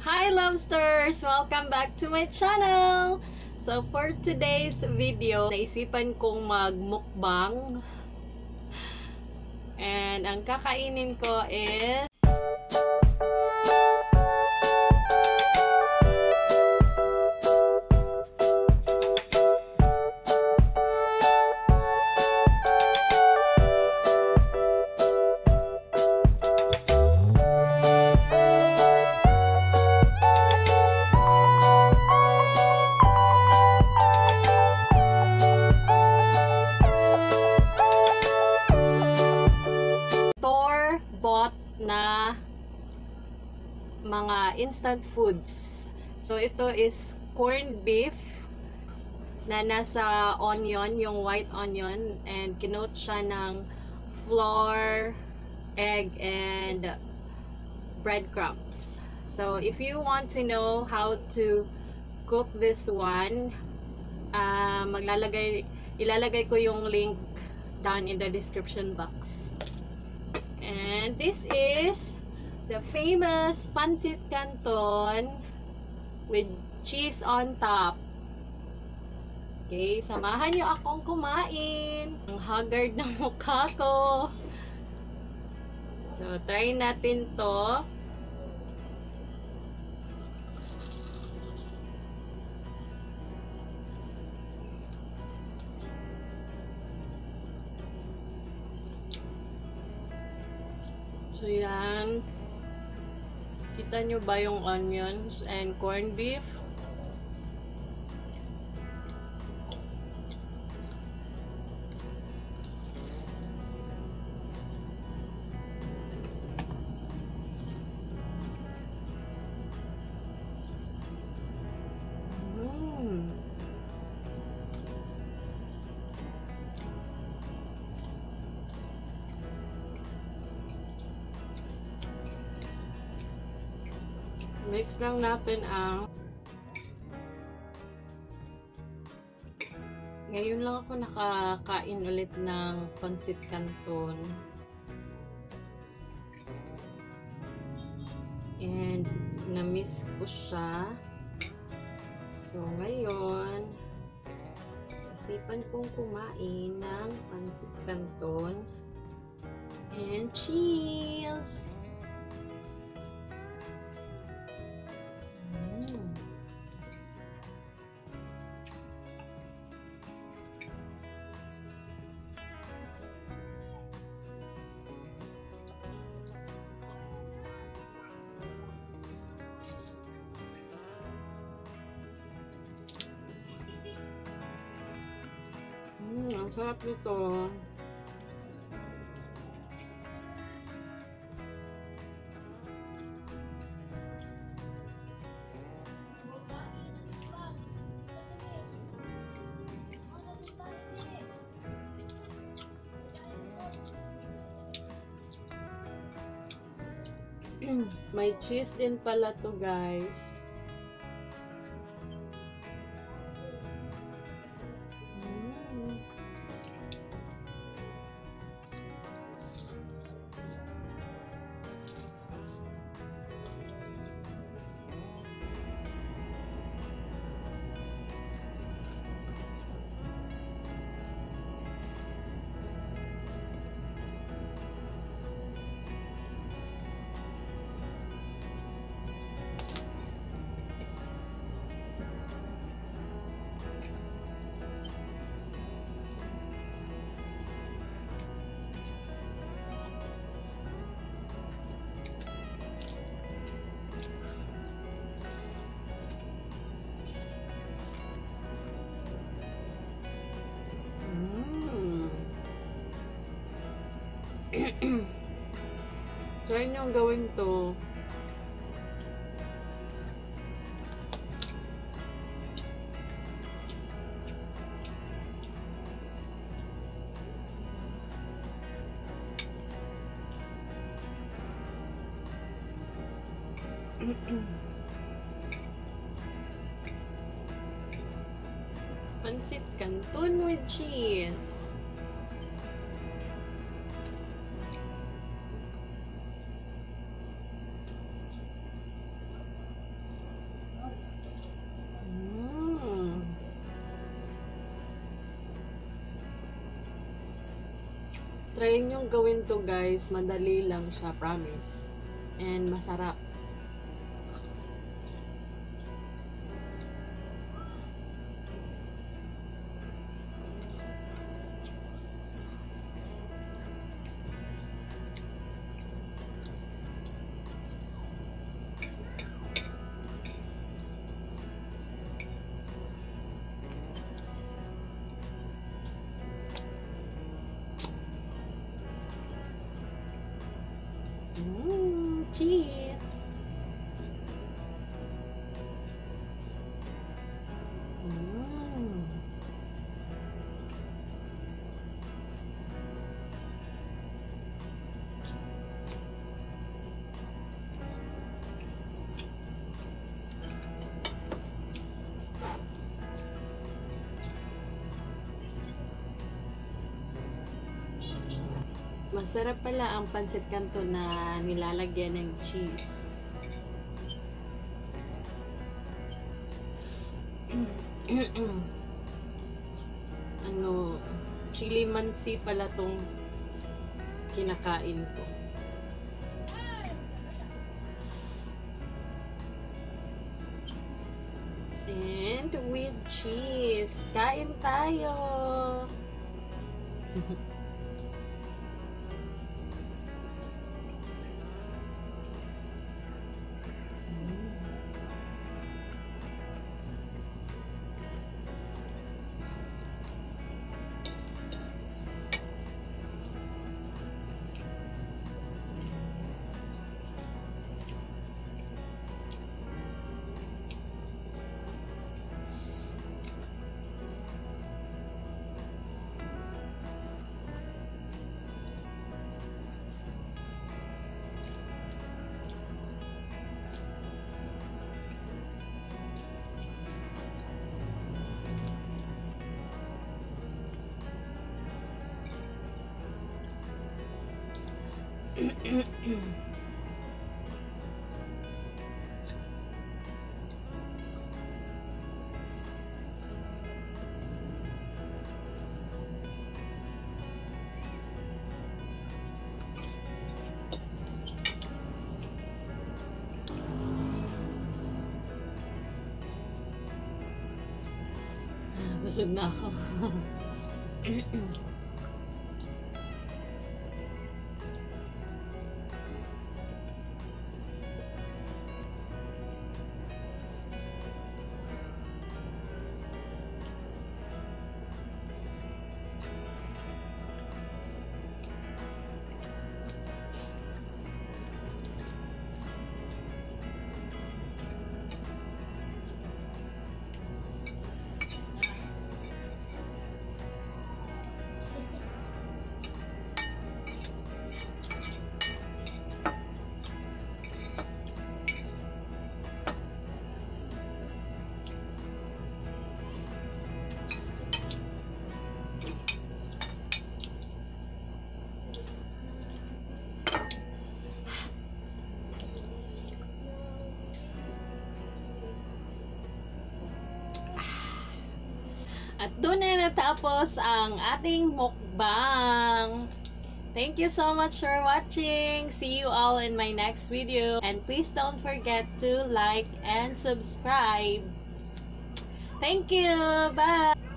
Hi Lobsters! Welcome back to my channel! So for today's video, naisipan kong mag-mukbang. And ang kakainin ko is na mga instant foods. So ito is corned beef na nasa onion, yung white onion, and kinoat siya ng flour, egg, and breadcrumbs. So if you want to know how to cook this one, ilalagay ko yung link down in the description box. And this is the famous pancit canton with cheese on top. Okay, samahan niyo akong kumain. Ang haggard ng mukha ko. So, try natin to. So, yan. Kita nyo ba yung onions and corned beef? Mix lang natin ang... Ngayon lang ako nakakain ulit ng pancit canton. And na-miss ko siya. So ngayon, isipan kong kumain ng pancit canton. And cheese! Ang sarap nito. May cheese din pala to, guys. Try niyong gawin to. Pancit canton with cheese. Try nyo gawin to guys. Madali lang siya, promise. And masarap. Cheese. Masarap pala ang pancit canton na nilalagyan ng cheese. Ano, chilimansi pala tong kinakain ko. And with cheese, kain tayo. Busog na ako. At doon na natapos ang ating mukbang. Thank you so much for watching. See you all in my next video. And please don't forget to like and subscribe. Thank you. Bye.